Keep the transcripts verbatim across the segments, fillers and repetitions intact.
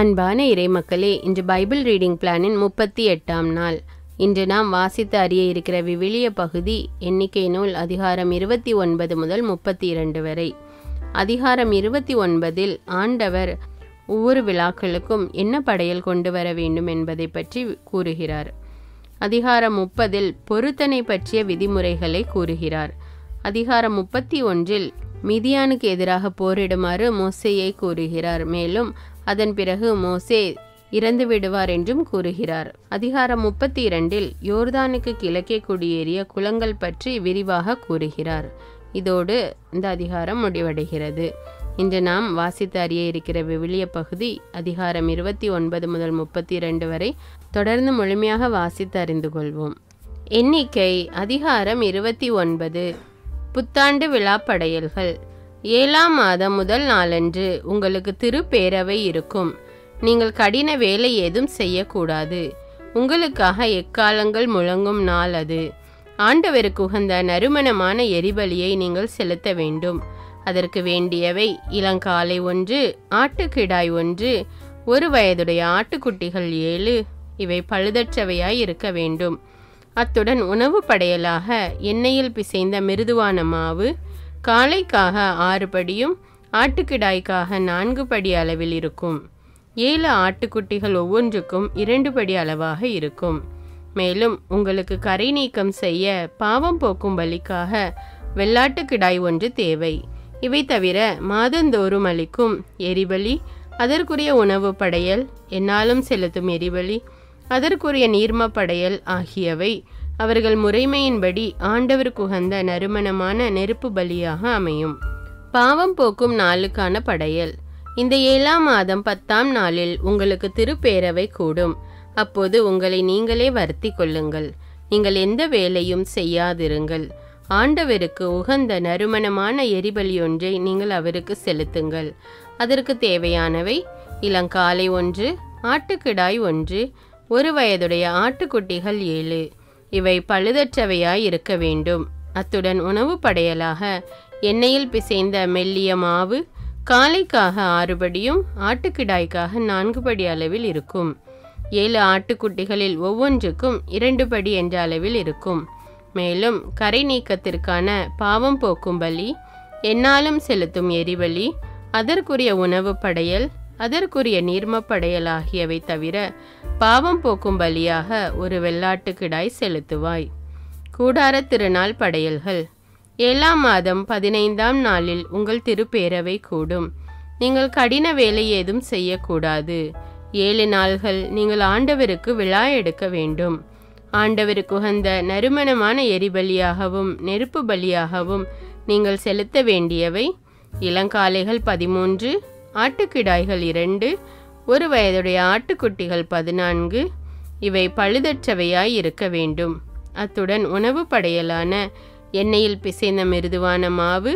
அன்பான இறைமக்களே, இன்று Bible reading பிளானின் முப்பத்தி எட்டாம் நாள். இன்று நாம் வாசித்து அறிய இருக்கிற விவிலிய பகுதி எண்ணிக்கை நூல் அதிகாரம் இருபத்தி ஒன்பது முதல் முப்பத்தி இரண்டு வரை. அதிகாரம் இருபத்தி ஒன்பதில் ஆண்டவர் ஒவ்வொரு விழாக்களுக்கும் என்ன படையல் கொண்டு வர வேண்டும் என்பதை பற்றி கூறுகிறார். அதிகாரம் முப்பதில் பொருத்தனை பற்றிய விதிமுறைகளை கூறுகிறார். அதிகாரம் முப்பத்தி ஒன்றில் மிதியானுக்கு எதிராக போரிடுமாறு மோசேயை கூறுகிறார். மேலும் அதன் பிறகு மோசே இறந்து விடுவார் என்றும் கூறுகிறார். அதிகாரம் முப்பத்தி இரண்டில் யோர்தானுக்கு கிழக்கே குடியேறிய குலங்கள் பற்றி விரிவாக கூறுகிறார். இதோடு இந்த அதிகாரம் முடிவடைகிறது. இன்று நாம் வாசித்து அறிய இருக்கிற விவிலிய பகுதி அதிகாரம் இருபத்தி ஒன்பது முதல் முப்பத்தி இரண்டு வரை. தொடர்ந்து முழுமையாக வாசித்து அறிந்து கொள்வோம். எண்ணிக்கை அதிகாரம் இருபத்தி ஒன்பது. புத்தாண்டு விழா படையல்கள். ஏழாம் மாதம் முதல் நாளன்று உங்களுக்கு திருப்பேரவை இருக்கும். நீங்கள் கடின வேலை ஏதும் செய்யக்கூடாது. உங்களுக்காக எக்காலங்கள் முழங்கும் நாள் அது. ஆண்டவருக்கு உகந்த நறுமணமான எரிபலியை நீங்கள் செலுத்த வேண்டும். அதற்கு வேண்டியவை இளங்காளை ஒன்று, ஆட்டுக்கிடாய் ஒன்று, ஒரு வயதுடைய ஆட்டுக்குட்டிகள் ஏழு. இவை பழுதற்றவையாய் இருக்க வேண்டும். அத்துடன் உணவு படையலாக எண்ணெயில் பிசைந்த மிருதுவான மாவு, காளைக்காக ஆறு படியும் ஆட்டுக்கிடாய்க்காக நான்கு படி அளவில் இருக்கும். ஏழு ஆட்டுக்குட்டிகள் ஒவ்வொன்றுக்கும் இரண்டு படி அளவாக இருக்கும். மேலும் உங்களுக்கு கரை நீக்கம் செய்ய பாவம் போக்கும் பலிக்காக வெள்ளாட்டுக்கிடாய் ஒன்று தேவை. இவை தவிர மாதந்தோறும் அளிக்கும் எரிபலி, அதற்குரிய உணவு படையல், என்னாலும் செலுத்தும் எரிபலி, அதற்குரிய நீர்ம படையல் ஆகியவை அவர்கள் முறைமையின்படி ஆண்டவருக்கு உகந்த நறுமணமான நெருப்பு பலியாக அமையும். பாவம் போக்கும் நாளுக்கான படையல். இந்த ஏழாம் மாதம் பத்தாம் நாளில் உங்களுக்கு திருப்பேரவை கூடும். அப்போது உங்களை நீங்களே வருத்தி கொள்ளுங்கள். நீங்கள் எந்த வேலையும் செய்யாதிருங்கள். ஆண்டவருக்கு உகந்த நறுமணமான எரிபலியொன்றை நீங்கள் அவருக்கு செலுத்துங்கள். அதற்கு தேவையானவை இளங்காளை ஒன்று, ஆட்டுக்கிடாய் ஒன்று, ஒரு வயதுடைய ஆட்டுக்குட்டிகள் ஏழு. இவை பழுதற்றவையாய் இருக்க வேண்டும். அத்துடன் உணவு படையலாக எண்ணெயில் பிசைந்த மெல்லிய மாவு, காளைக்காக ஆறு படியும் ஆட்டுக்கிடாய்க்காக நான்கு படி அளவில் இருக்கும். ஏழு ஆட்டுக்குட்டிகளில் ஒவ்வொன்றுக்கும் இரண்டு படி என்ற அளவில் இருக்கும். மேலும் கரை நீக்கத்திற்கான பாவம் போக்கும் பலி, எண்ணாலும் செலுத்தும் எரிபலி, அதற்குரிய உணவு படையல், அதற்குரிய நீர்ம படையல் ஆகியவை தவிர பாவம் போக்கும் பலியாக ஒரு வெள்ளாட்டுக்கிடாய் செலுத்துவாய். கூடார திருநாள் படையல்கள். ஏழாம் மாதம் பதினைந்தாம் நாளில் உங்கள் திருப்பேரவை கூடும். நீங்கள் கடின வேலை ஏதும் செய்யக்கூடாது. ஏழு நாள்கள் நீங்கள் ஆண்டவருக்கு விழா எடுக்க வேண்டும். ஆண்டவருக்கு உகந்த நறுமணமான எரிபலியாகவும் நெருப்பு பலியாகவும் நீங்கள் செலுத்த வேண்டியவை இளங்காளைகள் பதிமூன்று, ஆட்டுக்கிடாய்கள் இரண்டு, ஒரு வயதுடைய ஆட்டுக்குட்டிகள் பதினான்கு. இவை பழுதற்றவையாய் இருக்க வேண்டும். அத்துடன் உணவு படையலான எண்ணெயில் பிசைந்த மிருதுவான மாவு,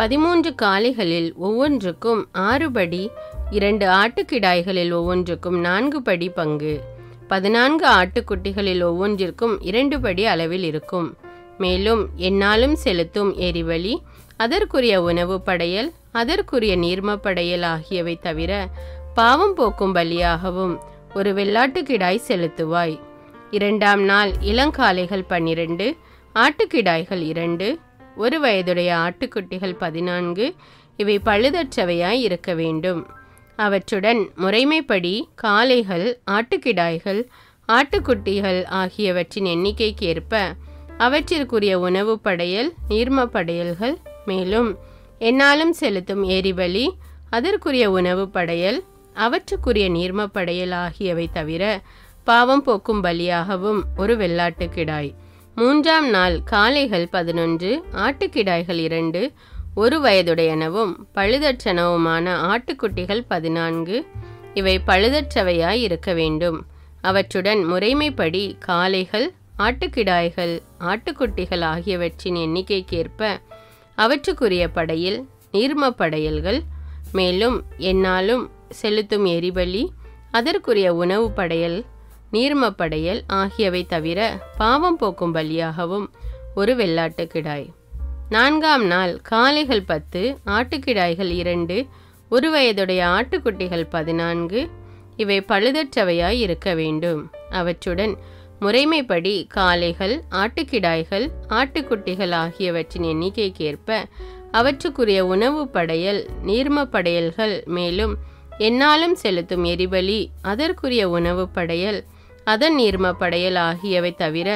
பதிமூன்று காளைகளில் ஒவ்வொன்றுக்கும் ஆறு படி, இரண்டு ஆட்டுக்கிடாய்களில் ஒவ்வொன்றுக்கும் நான்கு படி பங்கு, பதினான்கு ஆட்டுக்குட்டிகளில் ஒவ்வொன்றிற்கும் இரண்டு படி அளவில் இருக்கும். மேலும் எண்ணாலும் செலுத்தும் எரிபலி, அதற்குரிய உணவு படையல், அதற்குரிய நீர்ம படையல் ஆகியவை தவிர பாவம் போக்கும் பலியாகவும் ஒரு வெள்ளாட்டுக்கிடாய் செலுத்துவாய். இரண்டாம் நாள் இளங்காளைகள் பன்னிரண்டு, ஆட்டுக்கிடாய்கள் இரண்டு, ஒரு வயதுடைய ஆட்டுக்குட்டிகள் பதினான்கு. இவை பழுதற்றவையாய் இருக்க வேண்டும். அவற்றுடன் முறைமைப்படி காளைகள், ஆட்டுக்கிடாய்கள், ஆட்டுக்குட்டிகள் ஆகியவற்றின் எண்ணிக்கைக்கேற்ப அவற்றிற்குரிய உணவு படையல், நீர்ம படையல்கள், மேலும் எண்ணாலும் செலுத்தும் எரிபலி, அதற்குரிய உணவு படையல், அவற்றுக்குரிய நீர்ம படையல் ஆகியவை தவிர பாவம் போக்கும் பலியாகவும் ஒரு வெள்ளாட்டுக்கிடாய். மூன்றாம் நாள் காளைகள் பதினொன்று, ஆட்டுக்கிடாய்கள் இரண்டு, ஒரு வயதுடையனவும் பழுதற்றனவுமான ஆட்டுக்குட்டிகள் பதினான்கு. இவை பழுதற்றவையாய் இருக்க வேண்டும். அவற்றுடன் முறைமைப்படி காளைகள், ஆட்டுக்கிடாய்கள், ஆட்டுக்குட்டிகள் ஆகியவற்றின் எண்ணிக்கைக்கேற்ப அவற்றுக்குரிய படையில், நீர்ம படையல்கள், மேலும் எண்ணாலும் செலுத்தும் எரிபலி, அதற்குரிய உணவு படையல், நீர்ம படையல் ஆகியவை தவிர பாவம் போக்கும் பலியாகவும் ஒரு வெள்ளாட்டுக்கிடாய். நான்காம் நாள் காளைகள் பத்து, ஆட்டுக்கிடாய்கள் இரண்டு, ஒரு வயதுடைய ஆட்டுக்குட்டிகள் பதினான்கு. இவை பழுதற்றவையாய் இருக்க வேண்டும். அவற்றுடன் முறைமைப்படி காளைகள், ஆட்டுக்கிடாய்கள், ஆட்டுக்குட்டிகள் ஆகியவற்றின் எண்ணிக்கைக்கேற்ப அவற்றுக்குரிய உணவு படையல், நீர்ம படையல்கள், மேலும் எண்ணாலும் செலுத்தும் எரிபலி, அதற்குரிய உணவு படையல், அதன் நீர்ம படையல் ஆகியவை தவிர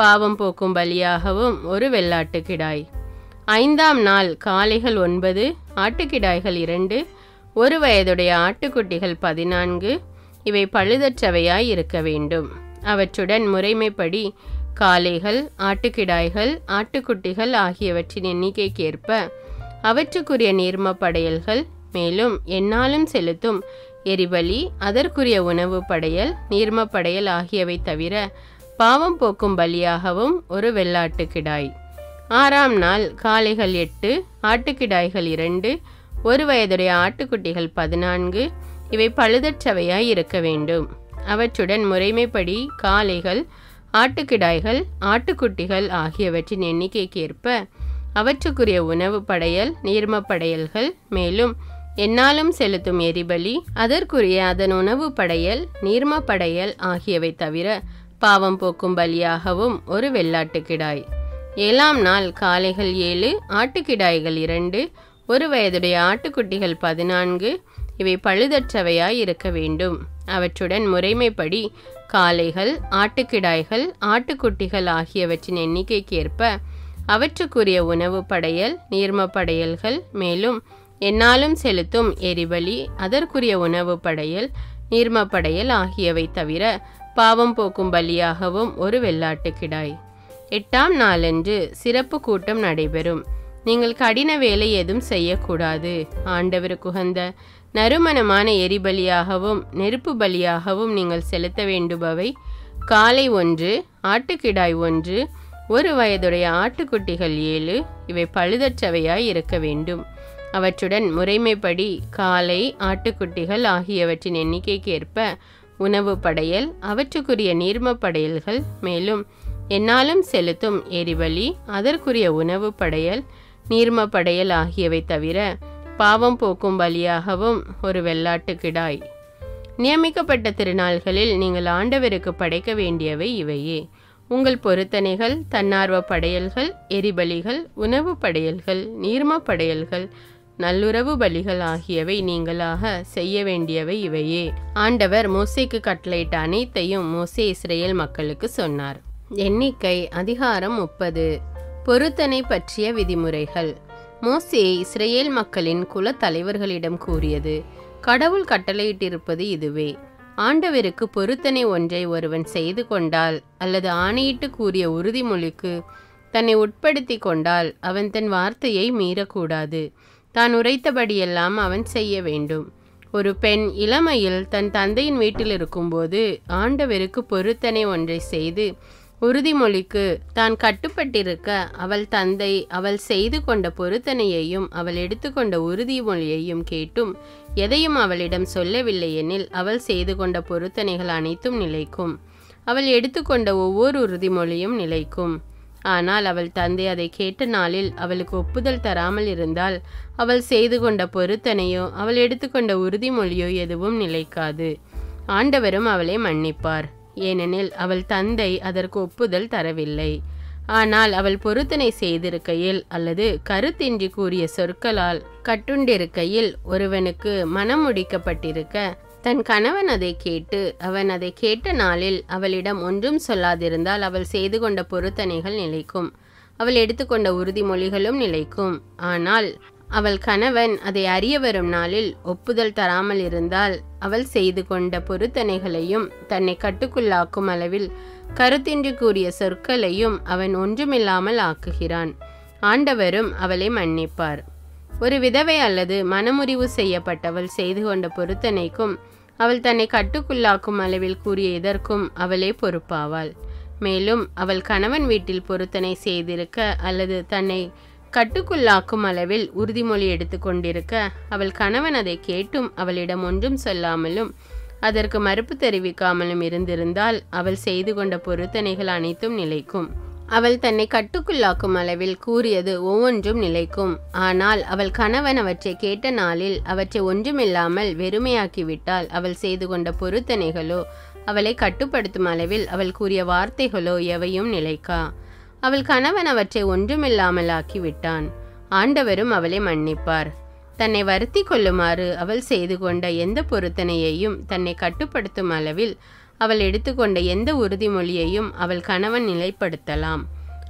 பாவம் போக்கும் பலியாகவும் ஒரு வெள்ளாட்டுக்கிடாய். ஐந்தாம் நாள் காளைகள் ஒன்பது, ஆட்டுக்கிடாய்கள் இரண்டு, ஒரு வயதுடைய ஆட்டுக்குட்டிகள் பதினான்கு. இவை பழுதற்றவையாய் இருக்க வேண்டும். அவற்றுடன் முறைமைப்படி காளைகள், ஆட்டுக்கிடாய்கள், ஆட்டுக்குட்டிகள் ஆகியவற்றின் எண்ணிக்கைக்கேற்ப அவற்றுக்குரிய நீர்ம படையல்கள், மேலும் எண்ணாலும் செலுத்தும் எரிபலி, அதற்குரிய உணவு படையல், நீர்ம படையல் ஆகியவை தவிர பாவம் போக்கும் பலியாகவும் ஒரு வெள்ளாட்டுக்கிடாய். ஆறாம் நாள் காளைகள் எட்டு, ஆட்டுக்கிடாய்கள் இரண்டு, ஒரு வயதுடைய ஆட்டுக்குட்டிகள் பதினான்கு. இவை பழுதற்றவையாய் இருக்க வேண்டும். அவற்றுடன் முறைமைப்படி காளைகள், ஆட்டுக்கிடாய்கள், ஆட்டுக்குட்டிகள் ஆகியவற்றின் எண்ணிக்கைக்கேற்ப அவற்றுக்குரிய உணவு படையல், நீர்ம படையல்கள், மேலும் எண்ணாலும் செலுத்தும் எரிபலி, அதற்குரிய அதன் உணவு படையல், நீர்ம படையல் ஆகியவை தவிர பாவம் போக்கும் பலியாகவும் ஒரு வெள்ளாட்டுக்கிடாய். ஏழாம் நாள் காளைகள் ஏழு, ஆட்டுக்கிடாய்கள் இரண்டு, ஒரு வயதுடைய ஆட்டுக்குட்டிகள் பதினான்கு. இவை பழுதற்றவையாய் இருக்க வேண்டும். அவற்றுடன் முறைமைப்படி காளைகள், ஆட்டுக்கிடாய்கள், ஆட்டுக்குட்டிகள் ஆகியவற்றின் எண்ணிக்கைக்கேற்ப அவற்றுக்குரிய உணவு படையல், நீர்ம படையல்கள், மேலும் எண்ணாலும் செலுத்தும் எரிபலி, அதற்குரிய உணவு படையல், நீர்ம படையல் ஆகியவை தவிர பாவம் போக்கும் பலியாகவும் ஒரு வெள்ளாட்டுக்கிடாய். எட்டாம் நாளன்று சிறப்பு கூட்டம் நடைபெறும். நீங்கள் கடின வேலை எதுவும் செய்யக்கூடாது. ஆண்டவருக்குகந்த நறுமணமான எரிபலியாகவும் நெருப்பு பலியாகவும் நீங்கள் செலுத்த வேண்டுபவை காளை ஒன்று, ஆட்டுக்கிடாய் ஒன்று, ஒரு வயதுடைய ஆட்டுக்குட்டிகள் ஏழு. இவை பழுதற்றவையாய் இருக்க வேண்டும். அவற்றுடன் முறைமைப்படி காளை, ஆட்டுக்குட்டிகள் ஆகியவற்றின் எண்ணிக்கைக்கேற்ப உணவு படையல், அவற்றுக்குரிய நீர்ம படையல்கள், மேலும் எண்ணாலும் செலுத்தும் எரிபலி, அதற்குரிய உணவு படையல், நீர்ம படையல் ஆகியவை தவிர பாவம் போக்கும் பலியாகவும் ஒரு வெள்ளாட்டுக்கிடாய். நியமிக்கப்பட்ட திருநாள்களில் நீங்கள் ஆண்டவருக்கு படைக்க வேண்டியவை இவையே. உங்கள் பொருத்தனைகள், தன்னார்வ படையல்கள், எரிபலிகள், உணவு படையல்கள், நீர்ம படையல்கள், நல்லுறவு பலிகள் ஆகியவை நீங்களாக செய்ய வேண்டியவை இவையே. ஆண்டவர் மோசேக்கு கட்டளையிட்ட அனைத்தையும் மோசே இஸ்ரேல் மக்களுக்கு சொன்னார். எண்ணிக்கை அதிகாரம் முப்பது. பொருத்தனை பற்றிய விதிமுறைகள். மோசே இஸ்ரேல் மக்களின் குல தலைவர்களிடம் கூறியது: கடவுள் கட்டளையிட்டிருப்பது இதுவே. ஆண்டவருக்கு பொருத்தனை ஒன்றை ஒருவன் செய்து கொண்டால் அல்லது ஆணையிட்டு கூறிய உறுதிமொழிக்கு தன்னை உட்படுத்தி கொண்டால் அவன் தன் வார்த்தையை மீறக்கூடாது. தான் உரைத்தபடியெல்லாம் அவன் செய்ய வேண்டும். ஒரு பெண் இளமையில் தன் தந்தையின் வீட்டில் இருக்கும்போது ஆண்டவருக்கு பொருத்தனை ஒன்றை செய்து உறுதிமொழிக்கு தான் கட்டுப்பட்டிருக்க அவள் தந்தை அவள் செய்து கொண்ட பொருத்தனையையும் அவள் எடுத்துக்கொண்ட உறுதிமொழியையும் கேட்டும் எதையும் அவளிடம் சொல்லவில்லை எனில் அவள் செய்து கொண்ட பொருத்தனைகள் அனைத்தும் நிலைக்கும். அவள் எடுத்துக்கொண்ட ஒவ்வொரு உறுதிமொழியும் நிலைக்கும். ஆனால் அவள் தந்தை அதை கேட்ட நாளில் அவளுக்கு ஒப்புதல் தராமல் இருந்தால் அவள் செய்து கொண்ட பொருத்தனையோ அவள் எடுத்துக்கொண்ட உறுதிமொழியோ எதுவும் நிலைக்காது. ஆண்டவரும் அவளை மன்னிப்பார், ஏனெனில் அவள் தந்தை அதற்கு ஒப்புதல் தரவில்லை. ஆனால் அவள் பொருத்தனை செய்திருக்கையில் அல்லது கருத்தின்றி கூறிய சொற்களால் கட்டுண்டிருக்கையில் ஒருவனுக்கு மனம் முடிக்கப்பட்டிருக்க தன் கணவன் அதை கேட்டு அவன் அதை கேட்ட நாளில் அவளிடம் ஒன்றும் சொல்லாதிருந்தால் அவள் செய்து கொண்ட பொருத்தனைகள் நிலைக்கும், அவள் எடுத்துக்கொண்ட உறுதிமொழிகளும் நிலைக்கும். ஆனால் அவள் கணவன் அதை அறிய வரும் நாளில் ஒப்புதல் தராமல் இருந்தால் அவள் செய்து கொண்ட பொருத்தனைகளையும் தன்னை கட்டுக்குள்ளாக்கும் அளவில் கருத்தின்றி கூறிய சொற்களையும் அவன் ஒன்றுமில்லாமல் ஆக்குகிறான். ஆண்டவரும் அவளை மன்னிப்பார். ஒரு விதவை அல்லது மனமுறிவு செய்யப்பட்டவள் செய்து கொண்ட பொருத்தனைக்கும் அவள் தன்னை கட்டுக்குள்ளாக்கும் அளவில் கூறிய இதற்கும் அவளே பொறுப்பாவாள். மேலும் அவள் கணவன் வீட்டில் பொருத்தனை செய்திருக்க அல்லது தன்னை கட்டுக்குள்ளாக்கும் அளவில் உறுதிமொழி எடுத்து கொண்டிருக்க அவள் கணவன் அதை கேட்டும் அவளிடம் ஒன்றும் சொல்லாமலும் அதற்கு மறுப்பு தெரிவிக்காமலும் இருந்திருந்தால் அவள் செய்து கொண்ட பொருத்தனைகள் அனைத்தும் நிலைக்கும். அவள் தன்னை கட்டுக்குள்ளாக்கும் அளவில் கூறியது ஒவ்வொன்றும் நிலைக்கும். ஆனால் அவள் கணவன் அவற்றை கேட்ட நாளில் அவற்றை ஒன்றுமில்லாமல் வெறுமையாக்கிவிட்டால் அவள் செய்து கொண்ட பொருத்தனைகளோ அவளை கட்டுப்படுத்தும் அளவில் அவள் கூறிய வார்த்தைகளோ எவையும் நிலைக்கா. அவள் கணவன் அவற்றை ஒன்றுமில்லாமல் ஆக்கிவிட்டான். ஆண்டவரும் அவளை மன்னிப்பார். தன்னை வருத்தி கொள்ளுமாறு அவள் செய்து கொண்ட எந்த பொருத்தனையையும் தன்னை கட்டுப்படுத்தும் அளவில் அவள் எடுத்துக்கொண்ட எந்த உறுதிமொழியையும் அவள் கணவன் நிலைப்படுத்தலாம்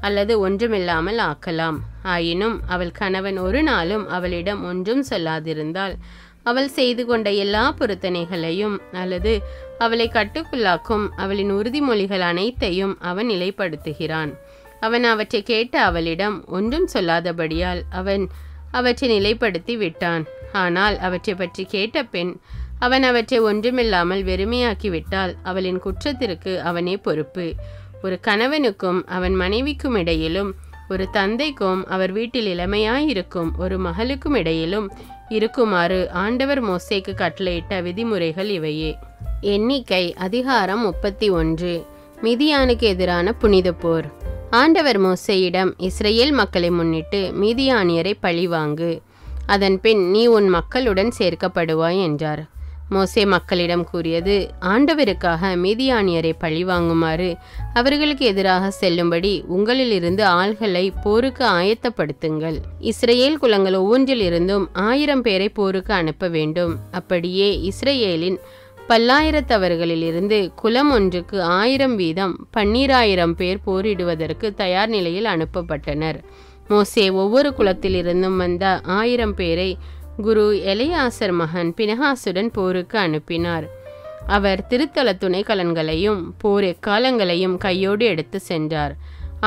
அல்லது ஒன்றுமில்லாமல் ஆக்கலாம். ஆயினும் அவள் கணவன் ஒரு நாளும் அவளிடம் ஒன்றும் சொல்லாதிருந்தால் அவள் செய்து கொண்ட எல்லா பொருத்தனைகளையும் அல்லது அவளை கட்டுக்குள்ளாக்கும் அவளின் உறுதிமொழிகள் அனைத்தையும் அவன் நிலைப்படுத்துகிறான். அவன் அவற்றை கேட்ட அவளிடம் ஒன்றும் சொல்லாதபடியால் அவன் அவற்றை நிலைப்படுத்தி விட்டான். ஆனால் அவற்றை பற்றி கேட்ட பெண் அவன் அவற்றை ஒன்றுமில்லாமல் வெறுமையாக்கிவிட்டால் அவளின் குற்றத்திற்கு அவனே பொறுப்பு. ஒரு கணவனுக்கும் அவன் மனைவிக்கும் இடையிலும், ஒரு தந்தைக்கும் அவர் வீட்டில் இளமையாயிருக்கும் ஒரு மகளுக்கும் இடையிலும் இருக்குமாறு ஆண்டவர் மோசேக்கு கட்டளையிட்ட விதிமுறைகள் இவையே. எண்ணிக்கை அதிகாரம் முப்பத்தி ஒன்று. மீதியானுக்கு எதிரான புனித போர். ஆண்டவர் மோசேயிடம், இஸ்ரேல் மக்களை முன்னிட்டு மீதியானியரை பழிவாங்கு, அதன் பின் நீ உன் மக்களுடன் சேர்க்கப்படுவாய் என்றார். மோசே மக்களிடம் கூறியது, ஆண்டவருக்காக மீதியானியரை பழிவாங்குமாறு அவர்களுக்கு எதிராக செல்லும்படி உங்களிலிருந்து ஆள்களை போருக்கு ஆயத்தப்படுத்துங்கள். இஸ்ரேல் குலங்கள் ஒவ்வொன்றிலிருந்தும் ஆயிரம் பேரை போருக்கு அனுப்ப வேண்டும். அப்படியே இஸ்ரேலின் பல்லாயிரத்தவர்களிலிருந்து குலம் ஒன்றுக்கு ஆயிரம் வீதம் பன்னிராயிரம் பேர் போரிடுவதற்கு தயார் நிலையில் அனுப்பப்பட்டனர். மோசே ஒவ்வொரு குலத்திலிருந்தும் வந்த ஆயிரம் பேரை குரு எலியாசர் மகன் பினஹாசுடன் போருக்கு அனுப்பினார். அவர் திருத்தல துணை கலன்களையும் போர் எக்காலங்களையும் கையோடு எடுத்து சென்றார்.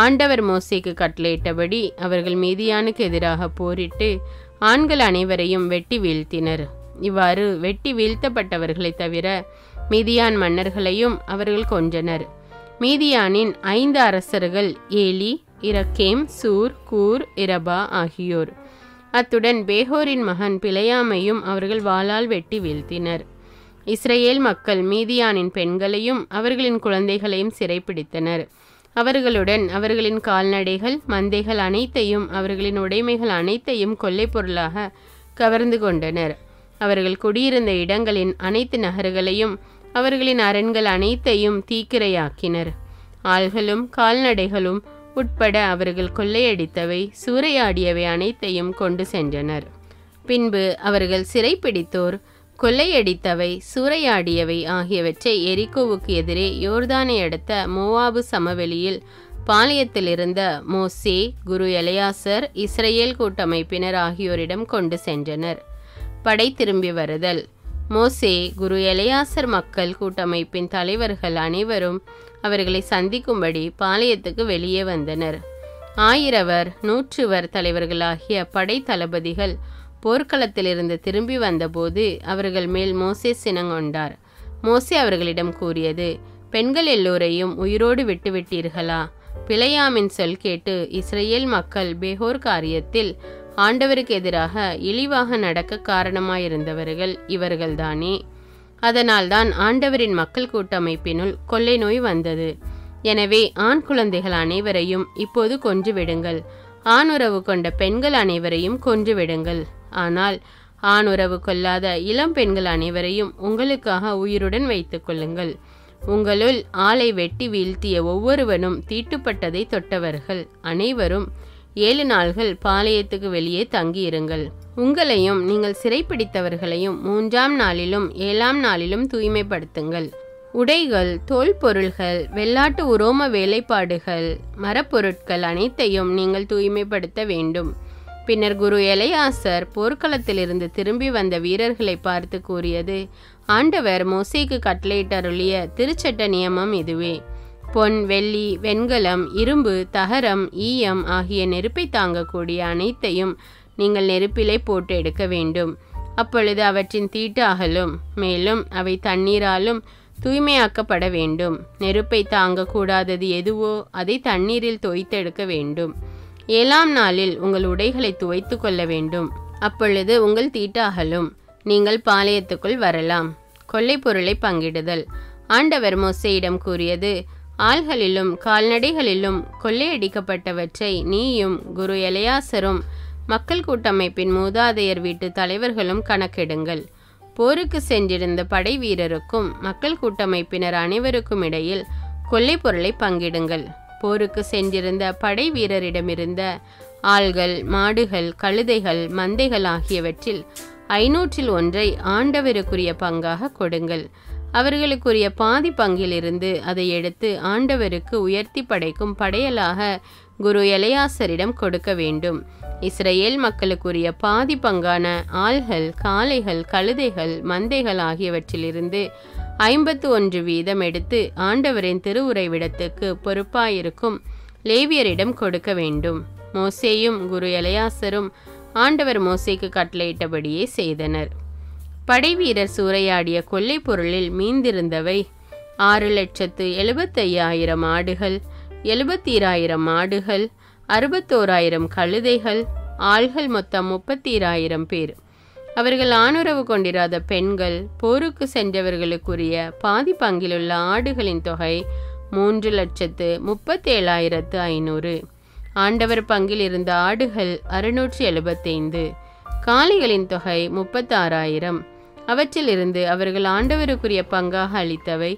ஆண்டவர் மோசேக்கு கட்டளையிட்டபடி அவர்கள் மீதியானுக்கு எதிராக போரிட்டு ஆண்கள் அனைவரையும் வெட்டி வீழ்த்தினர். இவ்வாறு வெட்டி வீழ்த்தப்பட்டவர்களை தவிர மீதியான் மன்னர்களையும் அவர்கள் கொன்றனர். மீதியானின் ஐந்து அரசர்கள் ஏலி, இரக்கேம், சூர், கூர், இரபா ஆகியோர். அத்துடன் பேகோரின் மகன் பிழையாமையும் அவர்கள் வாளால் வெட்டி வீழ்த்தினர். இஸ்ரேல் மக்கள் மீதியானின் பெண்களையும் அவர்களின் குழந்தைகளையும் சிறைப்பிடித்தனர். அவர்களுடன் அவர்களின் கால்நடைகள், மந்தைகள் அனைத்தையும் அவர்களின் உடைமைகள் அனைத்தையும் கொள்ளை பொருளாக கவர்ந்து கொண்டனர். அவர்கள் குடியிருந்த இடங்களின் அனைத்து நகர்களையும் அவர்களின் அரண்கள் அனைத்தையும் தீக்கிரையாக்கினர். ஆள்களும் கால்நடைகளும் உட்பட அவர்கள் கொள்ளையடித்தவை சூறையாடியவை அனைத்தையும் கொண்டு சென்றனர். பின்பு அவர்கள் சிறைப்பிடித்தோர் கொள்ளையடித்தவை சூறையாடியவை ஆகியவற்றை எரிகோவுக்கு எதிரே யோர்தானை அடுத்த மோவாபு சமவெளியில் பாளையத்திலிருந்த மோசே, குரு எலியாசர், இஸ்ரேல் கூட்டமைப்பினர் ஆகியோரிடம் கொண்டு சென்றனர். படை திரும்பி வருதல். மோசே, குரு எலியாசர் மக்கள் கூட்டமைப்பின் தலைவர்கள் அனைவரும் அவர்களை சந்திக்கும்படி பாளையத்துக்கு வெளியே வந்தனர். ஆயிரவர் நூற்றுவர் தலைவர்களாகிய படை தளபதிகள் போர்க்களத்திலிருந்து திரும்பி வந்தபோது அவர்கள் மேல் மோசே சினங்கொண்டார். மோசே அவர்களிடம் கூறியது, பெண்கள் எல்லோரையும் உயிரோடு விட்டுவிட்டீர்களா? பிழையாமின் சொல் கேட்டு இஸ்ரேல் மக்கள் பேகோர் காரியத்தில் ஆண்டவருக்கு எதிராக இழிவாக நடக்க காரணமாயிருந்தவர்கள் இவர்கள்தானே. அதனால்தான் ஆண்டவரின் மக்கள் கூட்டமைப்பினுள் கொள்ளை நோய் வந்தது. எனவே ஆண் குழந்தைகள் அனைவரையும் இப்போது கொன்றுவிடுங்கள், ஆண் உறவு கொண்ட பெண்கள் அனைவரையும் கொன்றுவிடுங்கள். ஆனால் ஆண் உறவு கொள்ளாத இளம் பெண்கள் அனைவரையும் உங்களுக்காக உயிருடன் வைத்துக் கொள்ளுங்கள். உங்களுள் ஆளை வெட்டி வீழ்த்திய ஒவ்வொருவனும் தீட்டுப்பட்டதை தொட்டவர்கள் அனைவரும் ஏழு நாள்கள் பாளையத்துக்கு வெளியே தங்கியிருங்கள். உங்களையும் நீங்கள் சிறைப்பிடித்தவர்களையும் மூன்றாம் நாளிலும் ஏழாம் நாளிலும் தூய்மைப்படுத்துங்கள். உடைகள், தோல் பொருள்கள், வெள்ளாட்டு உரோம வேலைப்பாடுகள், மரப்பொருட்கள் அனைத்தையும் நீங்கள் தூய்மைப்படுத்த வேண்டும். பின்னர் குரு எலியாசர் போர்க்களத்திலிருந்து திரும்பி வந்த வீரர்களை பார்த்து கூறியது, ஆண்டவர் மோசேக்கு கட்டளையிட்டருளிய திருச்சட்ட நியமம் இதுவே. பொன், வெள்ளி, வெண்கலம், இரும்பு, தகரம், ஈயம் ஆகிய நெருப்பை தாங்கக்கூடிய அனைத்தையும் நீங்கள் நெருப்பிலே போட்டு எடுக்க வேண்டும். அப்பொழுது அவற்றின் தீட்டாகலும் மேலும் அவை தண்ணீராலும் தூய்மையாக்கப்பட வேண்டும். நெருப்பை தாங்கக்கூடாதது எதுவோ அதை தண்ணீரில் தோய்த்தெடுக்க வேண்டும். ஏழாம் நாளில் உங்கள் உடைகளை துவைத்து கொள்ள வேண்டும். அப்பொழுது உங்கள் தீட்டாகலும் நீங்கள் பாளையத்துக்குள் வரலாம். கொள்ளைப் பொருளை பங்கிடுதல். ஆண்டவர் மோசேயிடம் கூறியது, ஆள்களிலும் கால்நடைகளிலும் கொள்ளையடிக்கப்பட்டவற்றை நீயும் குரு எலெயாசரும் மக்கள் கூட்டமைப்பின் மூதாதையர் வீட்டு தலைவர்களும் கணக்கெடுங்கள். போருக்கு சென்றிருந்த படை வீரருக்கும் மக்கள் கூட்டமைப்பினர் அனைவருக்கும் இடையில் கொள்ளை பொருளை பங்கிடுங்கள். போருக்கு சென்றிருந்த படை வீரரிடமிருந்த ஆள்கள், மாடுகள், கழுதைகள், மந்தைகள் ஆகியவற்றில் ஐநூற்றில் ஒன்றை ஆண்டவருக்குரிய பங்காக கொடுங்கள். அவர்களுக்குரிய பாதி பங்கிலிருந்து அதை எடுத்து ஆண்டவருக்கு உயர்த்தி படைக்கும் படையலாக குரு எலெயாசரிடம் கொடுக்க வேண்டும். இஸ்ரேல் மக்களுக்குரிய பாதி பங்கான ஆள்கள், காளைகள், கழுதைகள், மந்தைகள் ஆகியவற்றிலிருந்து ஐம்பத்து ஒன்று வீதம் எடுத்து ஆண்டவரின் திருவுரைவிடத்துக்கு பொறுப்பாயிருக்கும் லேவியரிடம் கொடுக்க வேண்டும். மோசேயும் குரு எலெயாசரும் ஆண்டவர் மோசேக்கு கட்டளையிட்டபடியே செய்தனர். படைவீரர் சூறையாடிய கொள்ளை பொருளில் மீந்திருந்தவை ஆறு லட்சத்து எழுபத்தையாயிரம் ஆடுகள், எழுபத்தீராயிரம் ஆடுகள், அறுபத்தோராயிரம் கழுதைகள், ஆள்கள் மொத்தம் முப்பத்தீராயிரம் பேர். அவர்கள் ஆணுறவு கொண்டிராத பெண்கள். போருக்கு சென்றவர்களுக்குரிய பாதி பங்கிலுள்ள ஆடுகளின் தொகை மூன்று லட்சத்து முப்பத்தேழாயிரத்து ஐநூறு. ஆண்டவர் பங்கில் இருந்த ஆடுகள் அறுநூற்று எழுபத்தைந்து. காளைகளின் தொகை முப்பத்தாறாயிரம். அவற்றிலிருந்து அவர்கள் ஆண்டவருக்குரிய பங்காக அளித்தவை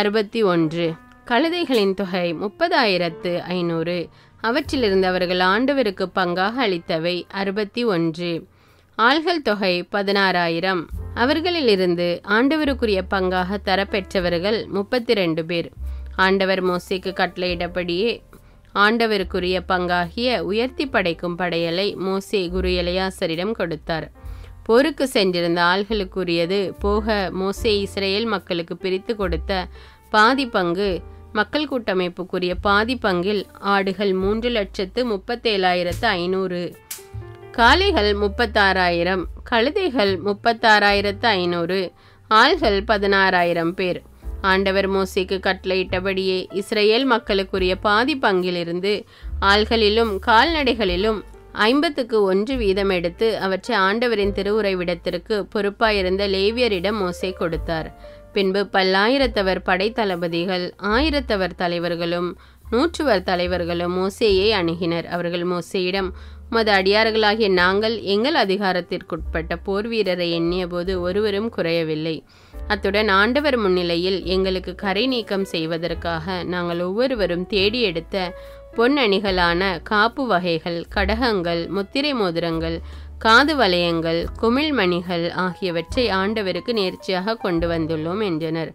அறுபத்தி ஒன்று. கழுதைகளின் தொகை முப்பதாயிரத்து ஐநூறு. அவற்றிலிருந்து அவர்கள் ஆண்டவருக்கு பங்காக அளித்தவை அறுபத்தி ஒன்று. ஆள்கள் தொகை பதினாறாயிரம். அவர்களிலிருந்து ஆண்டவருக்குரிய பங்காக தரப்பெற்றவர்கள் முப்பத்தி ரெண்டு பேர். ஆண்டவர் மோசேக்கு கட்டளையிடபடியே ஆண்டவருக்குரிய பங்காகிய உயர்த்தி படைக்கும் படையலை மோசே குரு எலெயாசரிடம் கொடுத்தார். போருக்கு சென்றிருந்த ஆள்களுக்குரியது போக மோசே இஸ்ரேல் மக்களுக்கு பிரித்து கொடுத்த பாதி பங்கு மக்கள் கூட்டமைப்புக்குரிய பாதி பங்கில் ஆடுகள் மூன்று லட்சத்து முப்பத்தேழாயிரத்து ஐநூறு, காளைகள் முப்பத்தாறாயிரம், கழுதைகள் முப்பத்தாறாயிரத்து ஐநூறு, ஆள்கள் பதினாறாயிரம் பேர். ஆண்டவர் மோசேக்கு கட்டளையிட்டபடியே இஸ்ரேல் மக்களுக்குரிய பாதி பங்கிலிருந்து ஆள்களிலும் கால்நடைகளிலும் ஐம்பத்துக்கு ஒன்று வீதம் எடுத்து அவற்றை ஆண்டவரின் திருவுரைவிடத்திற்கு பொறுப்பாயிருந்த லேவியரிடம் மோசே கொடுத்தார். பின்பு பல்லாயிரத்தவர் படை தளபதிகள், ஆயிரத்தவர் தலைவர்களும் நூற்றுவர் தலைவர்களும் மோசேயை அணுகினர். அவர்கள் மோசேயிடம், உமது அடியார்களாகிய நாங்கள் எங்கள் அதிகாரத்திற்குட்பட்ட போர் வீரரை எண்ணிய போது ஒருவரும் குறையவில்லை. அத்துடன் ஆண்டவர் முன்னிலையில் எங்களுக்கு கரை நீக்கம் செய்வதற்காக நாங்கள் ஒவ்வொருவரும் தேடி எடுத்த பொன் அணிகளான காப்பு வகைகள், கடகங்கள், முத்திரை மோதிரங்கள், காது வளையங்கள், குமிழ்மணிகள் ஆகியவற்றை ஆண்டவருக்கு நேர்ச்சியாக கொண்டு வந்துள்ளோம் என்றனர்.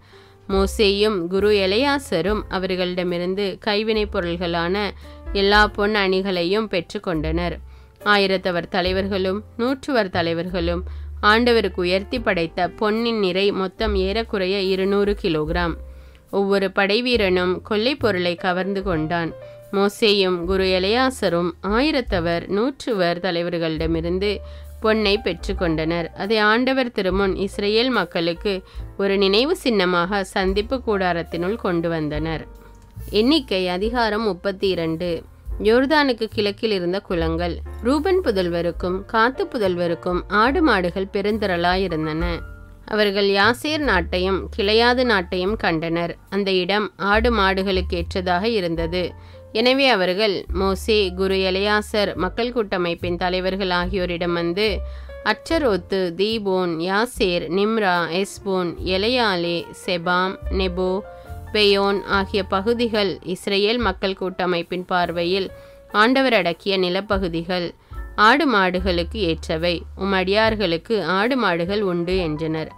மோசேயும் குரு எலெயாசரும் அவர்களிடமிருந்து கைவினைப் பொருள்களான எல்லா பொன் அணிகளையும் பெற்று கொண்டனர். ஆயிரத்தவர் தலைவர்களும் நூற்றுவர் தலைவர்களும் ஆண்டவருக்கு உயர்த்தி படைத்த பொன்னின் நிறை மொத்தம் ஏறக்குறைய இருநூறு கிலோகிராம். ஒவ்வொரு படைவீரனும் கொள்ளை பொருளை கவர்ந்து கொண்டான். மோசேயும் குரு எலெயாசரும் ஆயிரத்தவர், நூற்றுவர் தலைவர்களிடமிருந்து பொன்னை பெற்று கொண்டனர். அதை ஆண்டவர் திருமுன் இஸ்ரேல் மக்களுக்கு ஒரு நினைவு சின்னமாக சந்திப்பு கூடாரத்தினுள் கொண்டு வந்தனர். எண்ணிக்கை அதிகாரம் முப்பத்தி இரண்டு. யோர்தானுக்கு கிழக்கில் இருந்த குலங்கள். ரூபன் புதல்வருக்கும் காத்து புதல்வருக்கும் ஆடு மாடுகள் பெருந்திரளாயிருந்தன. அவர்கள் யாசேர் நாட்டையும் கிளையாது நாட்டையும் கண்டனர். அந்த இடம் ஆடு மாடுகளுக்கு ஏற்றதாக இருந்தது. எனவே அவர்கள் மோசே, குரு எலெயாசர், மக்கள் கூட்டமைப்பின் தலைவர்கள் ஆகியோரிடம் வந்து அச்சரோத்து, தீபோன், யாசேர், நிம்ரா, எஸ்போன், எலையாலே, செபாம், நெபோ, பெயோன் ஆகிய பகுதிகள் இஸ்ரேல் மக்கள் கூட்டமைப்பின் பார்வையில் ஆண்டவர் அடக்கிய நிலப்பகுதிகள் ஆடு மாடுகளுக்கு ஏற்றவை. உமடியார்களுக்கு ஆடு மாடுகள் உண்டு என்றனர்.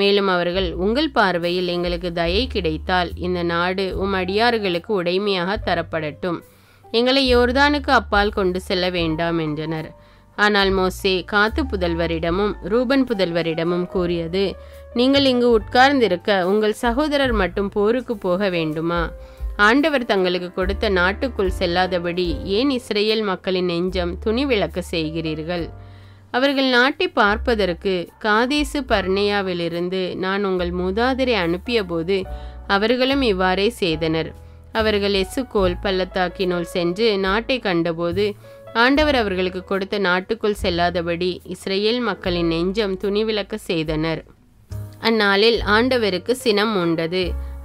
மேலும் அவர்கள், உங்கள் பார்வையில் எங்களுக்கு தயை கிடைத்தால் இந்த நாடு உமடியார்களுக்கு உடைமையாக தரப்படட்டும், எங்களை யோர்தானுக்கு அப்பால் கொண்டு செல்ல வேண்டாம் என்றனர். ஆனால் மோசே காத்து புதல்வரிடமும் ரூபன் புதல்வரிடமும் கூறியது, நீங்கள் இங்கு உட்கார்ந்திருக்க உங்கள் சகோதரர் மட்டும் போருக்கு போக வேண்டுமா? ஆண்டவர் தங்களுக்கு கொடுத்த நாட்டுக்குள் செல்லாதபடி ஏன் இஸ்ரேல் மக்களின் நெஞ்சம் துணிவிளக்க செய்கிறீர்கள்? அவர்கள் நாட்டை பார்ப்பதற்கு காதேசு பர்னேயாவிலிருந்து நான் உங்கள் மூதாதரை அனுப்பிய போது அவர்களும் இவ்வாறே செய்தனர். அவர்கள் எசுகோல் பள்ளத்தாக்கினுள் சென்று நாட்டை கண்டபோது ஆண்டவர் அவர்களுக்கு கொடுத்த நாட்டுக்குள் செல்லாதபடி இஸ்ரேல் மக்களின் நெஞ்சம் துணிவிளக்க செய்தனர். அந்நாளில் ஆண்டவருக்கு சினம் உண்டது.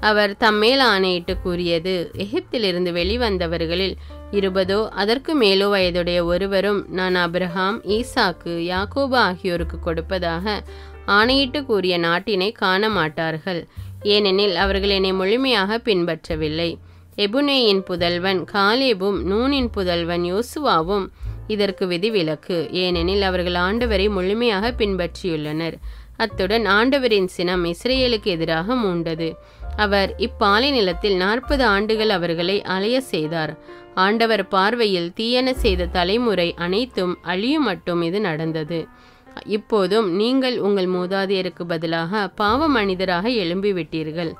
அவர் தம்மேல் ஆணையிட்டு கூறியது, எகிப்திலிருந்து வெளிவந்தவர்களில் இருபதோ அதற்கு மேலோ வயதுடைய ஒருவரும் நான் அபிரஹாம், ஈசாக்கு, யாக்கோபு ஆகியோருக்கு கொடுப்பதாக ஆணையிட்டு கூறிய நாட்டினை காண மாட்டார்கள். ஏனெனில் அவர்கள் என்னை முழுமையாக பின்பற்றவில்லை. எபுனேயின் புதல்வன் காலேபும் நூனின் புதல்வன் யோசுவாவும் இதற்கு விதிவிலக்கு. ஏனெனில் அவர்கள் ஆண்டவரை முழுமையாக பின்பற்றியுள்ளனர். அத்துடன் ஆண்டவரின் சினம் இஸ்ரேலுக்கு எதிராக மூண்டது. அவர் இப்பாலை நிலத்தில் நாற்பது ஆண்டுகள் அவர்களை அலைய செய்தார். ஆண்டவர் பார்வையில் தீயன செய்த தலைமுறை அனைத்தும் அழியும் மட்டும் இது நடந்தது. இப்போதும் நீங்கள் உங்கள் மூதாதையருக்கு பதிலாக பாவ மனிதராக எழும்பிவிட்டீர்கள்.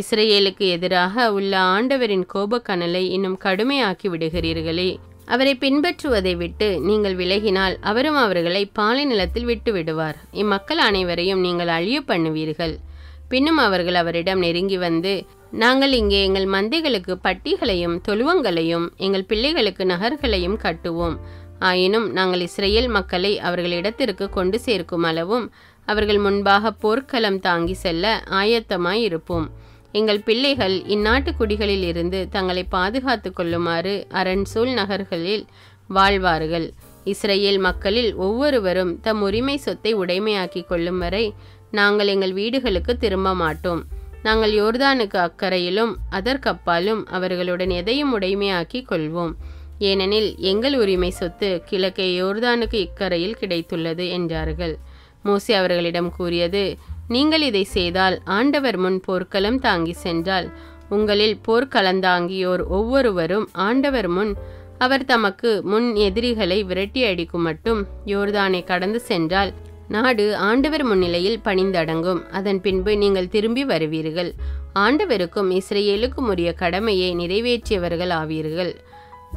இஸ்ரேலுக்கு எதிராக உள்ள ஆண்டவரின் கோபக்கனலை இன்னும் கடுமையாக்கி விடுகிறீர்களே. அவரை பின்பற்றுவதை விட்டு நீங்கள் விலகினால் அவரும் அவர்களை பாலை நிலத்தில் விட்டு விடுவார். இம்மக்கள் அனைவரையும் நீங்கள் அழிய பண்ணுவீர்கள். பின்னும் அவர்கள் அவரிடம் நெருங்கி வந்து, நாங்கள் இங்கே எங்கள் மந்தைகளுக்கு பட்டிகளையும் தொழுவங்களையும் எங்கள் பிள்ளைகளுக்கு நகர்களையும் கட்டுவோம். ஆயினும் நாங்கள் இஸ்ரேல் மக்களை அவர்களிடத்திற்கு கொண்டு சேர்க்கும் அளவும் அவர்கள் முன்பாக போர்க்களம் தாங்கி செல்ல ஆயத்தமாய் இருப்போம். எங்கள் பிள்ளைகள் இந்நாட்டு குடிகளில் இருந்து தங்களை பாதுகாத்து கொள்ளுமாறு அரண்சூல் நகர்களில் வாழ்வார்கள். இஸ்ரேல் மக்களில் ஒவ்வொருவரும் தம் உரிமை சொத்தை உடைமையாக்கி கொள்ளும் வரை நாங்கள் எங்கள் வீடுகளுக்கு திரும்ப மாட்டோம். நாங்கள் யோர்தானுக்கு அக்கறையிலும் அதற்கப்பாலும் அவர்களுடன் எதையும் உடைமையாக்கி கொள்வோம். ஏனெனில் எங்கள் உரிமை சொத்து கிழக்கே யோர்தானுக்கு இக்கரையில் கிடைத்துள்ளது என்றார்கள். மோசே அவர்களிடம் கூறியது, நீங்கள் இதை செய்தால் ஆண்டவர் முன் போர்க்களம் தாங்கி சென்றால் உங்களில் போர்க்களந்தாங்கியோர் ஒவ்வொருவரும் ஆண்டவர் முன் அவர் தமக்கு முன் எதிரிகளை விரட்டி அடிக்கும் மட்டும் யோர்தானை கடந்து சென்றால் நாடு ஆண்டவர் முன்னிலையில் பணிந்தடங்கும். அதன் பின்பு நீங்கள் திரும்பி வருவீர்கள். ஆண்டவருக்கும் இஸ்ரேலுக்கும் உரிய கடமையை நிறைவேற்றியவர்கள் ஆவீர்கள்.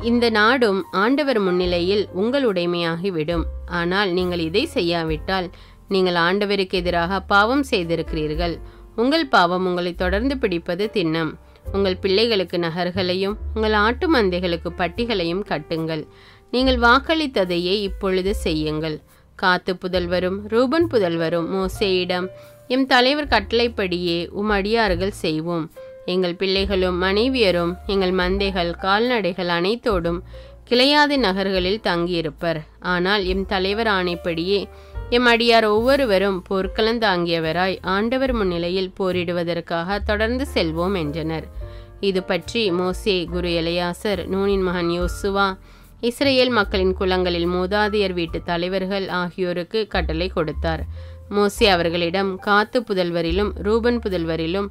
இந்த நாடும் ஆண்டவர் முன்னிலையில் உங்கள் உடைமையாகிவிடும். ஆனால் நீங்கள் இதை செய்யாவிட்டால் நீங்கள் ஆண்டவருக்கு எதிராக பாவம் செய்திருக்கிறீர்கள். உங்கள் பாவம் உங்களை தொடர்ந்து பிடிப்பது திண்ணம். உங்கள் பிள்ளைகளுக்கு நகர்களையும் உங்கள் ஆட்டு மந்தைகளுக்கு பட்டிகளையும் கட்டுங்கள். நீங்கள் வாக்களித்ததையே இப்பொழுது செய்யுங்கள். காத்து புதல்வரும் ரூபன் புதல்வரும் மோசேயிடம், எம் தலைவர் கட்டளைப்படியே உம் அடியார்கள் செய்வோம். எங்கள் பிள்ளைகளும் மனைவியரும் எங்கள் மந்தைகள் கால்நடைகள் அனைத்தோடும் கிளையாத நகர்களில் தங்கியிருப்பர். ஆனால் எம் தலைவர் ஆணைப்படியே எம் அடியார் ஒவ்வொருவரும் போர்க்களந்தாங்கியவராய் ஆண்டவர் முன்னிலையில் போரிடுவதற்காக தொடர்ந்து செல்வோம் என்றனர். இது பற்றி மோசே, குரு எலெயாசர், நூனின் மகன் யோசுவா, இஸ்ரேல் மக்களின் குலங்களில் மூதாதையர் வீட்டு தலைவர்கள் ஆகியோருக்கு கட்டளை கொடுத்தார். மோசே அவர்களிடம், காத்து புதல்வரிலும் ரூபன் புதல்வரிலும்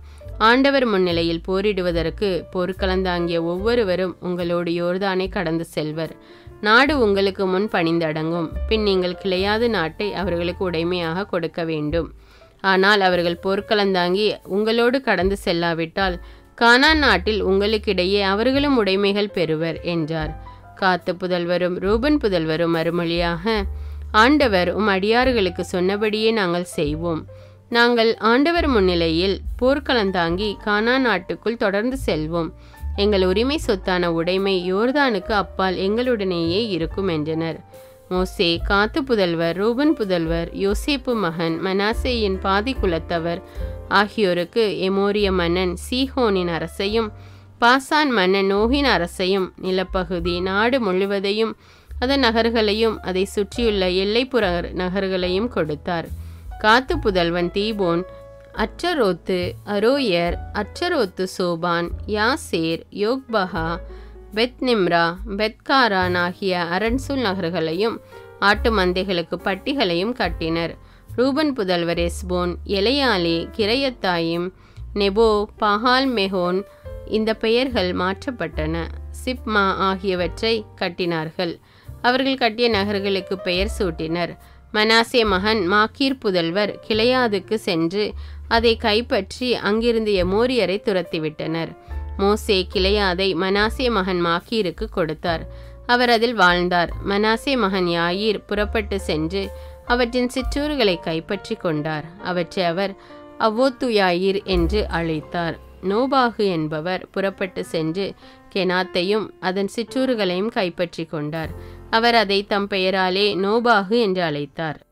ஆண்டவர் முன்னிலையில் போரிடுவதற்கு போர்க்களந்தாங்கிய ஒவ்வொருவரும் உங்களோடு யோர்தானை கடந்து செல்வர். நாடு உங்களுக்கு முன் பணிந்தடங்கும். பின் நீங்கள் கிளையாது நாட்டை அவர்களுக்கு உடைமையாக கொடுக்க வேண்டும். ஆனால் அவர்கள் போர்க்களந்தாங்கி உங்களோடு கடந்து செல்லாவிட்டால் கானான் நாட்டில் உங்களுக்கிடையே அவர்களும் உடைமைகள் பெறுவர் என்றார். காத்து புதல்வரும் ரூபன் புதல்வரும் மறுமொழியாக, ஆண்டவர் உம் அடியார்களுக்கு சொன்னபடியே நாங்கள் செய்வோம். நாங்கள் ஆண்டவர் முன்னிலையில் போர்க்களந்தாங்கி கானான் நாட்டுக்குள் தொடர்ந்து செல்வோம். எங்கள் உரிமை சொத்தான உடைமை யோர்தானுக்கு அப்பால் எங்களுடனேயே இருக்கும் என்றனர். மோசே, காத்து புதல்வர், ரூபன் புதல்வர், யோசேப்பு மகன் மனாசேயின் பாதி குலத்தவர் ஆகியோருக்கு எமோரிய மன்னன் சீஹோனின் அரசையும் பாசான் மன்னன் நோகின் அரசையும் நிலப்பகுதி நாடு முழுவதையும் அதன் நகர்களையும் அதை சுற்றியுள்ள எல்லைப்புற நகர்களையும் கொடுத்தார். காத்து புதல்வன் தீபோன், அச்சரோத்து அரோயர், அச்சரோத்து சோபான், யாசேர், யோக்பஹா, பெத் நிம்ரா, பெத்காரான் ஆகிய அரண்சூல் நகர்களையும் ஆட்டு மந்தைகளுக்கு பட்டிகளையும் கட்டினர். ரூபன் புதல்வர் எஸ்போன், எலையாலே, கிரையத்தாயிம், நெபோ, பஹால் மெஹோன் இந்த பெயர்கள் மாற்றப்பட்டன. சிப்மா ஆகியவற்றை கட்டினார்கள். அவர்கள் கட்டிய நகர்களுக்கு பெயர் சூட்டினர். மனாசே மகன் மாக்கீர் புதல்வர் கிளையாதுக்கு சென்று அதை கைப்பற்றி அங்கிருந்து எமோரியரை துரத்திவிட்டனர். மோசே கிளையாதை மனாசே மகன் மாக்கீருக்கு கொடுத்தார். அவர் அதில் வாழ்ந்தார். மனாசே மகன் யாயிர் புறப்பட்டு சென்று அவற்றின் சிற்றூர்களை கைப்பற்றி கொண்டார். அவற்றை அவர் அவ்வோத்துயாயிர் என்று அழைத்தார். நோபாகு என்பவர் புறப்பட்டு சென்று கெனாத்தையும் அதன் சிற்றூர்களையும் கைப்பற்றி கொண்டார். அவர் அதை தம் பெயராலே நோபாகு என்று அழைத்தார்.